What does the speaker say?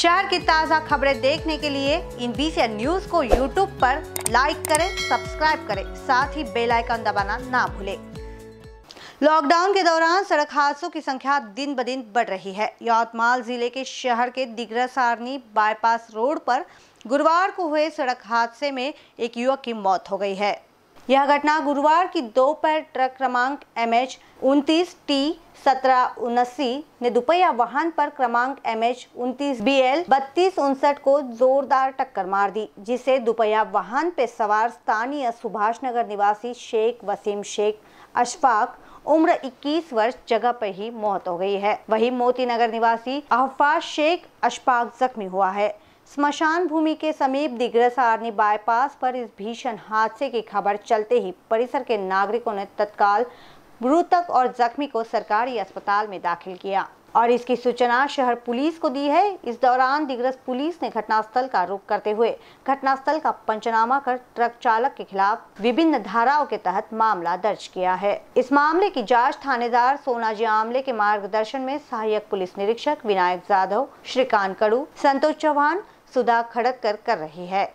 शहर की ताज़ा खबरें देखने के लिए इन BCN न्यूज को YouTube पर लाइक करें, सब्सक्राइब करें, साथ ही बेल आइकन दबाना ना भूलें। लॉकडाउन के दौरान सड़क हादसों की संख्या दिन ब दिन बढ़ रही है। यवतमाल जिले के शहर के दिग्रस आर्णी बाईपास रोड पर गुरुवार को हुए सड़क हादसे में एक युवक की मौत हो गई है। यह घटना गुरुवार की दोपहर ट्रक क्रमांक MH 29T 1779 ने दुपहिया वाहन पर क्रमांक MH 29BL 3259 को जोरदार टक्कर मार दी, जिसे दुपहिया वाहन पे सवार स्थानीय सुभाष नगर निवासी शेख वसीम शेख अशफाक उम्र 21 वर्ष जगह पर ही मौत हो गई है। वहीं मोती नगर निवासी अहफाज शेख अशफाक जख्मी हुआ है। स्मशान भूमि के समीप दिग्रस आर्णी बाईपास पर इस भीषण हादसे की खबर चलते ही परिसर के नागरिकों ने तत्काल मृतक और जख्मी को सरकारी अस्पताल में दाखिल किया और इसकी सूचना शहर पुलिस को दी है। इस दौरान दिग्रस पुलिस ने घटनास्थल का रुख करते हुए घटनास्थल का पंचनामा कर ट्रक चालक के खिलाफ विभिन्न धाराओं के तहत मामला दर्ज किया है। इस मामले की जांच थानेदार सोनाजी आमले के मार्गदर्शन में सहायक पुलिस निरीक्षक विनायक जाधव, श्रीकांत कड़ू, संतोष चौहान, सुधा खड़क कर रही है।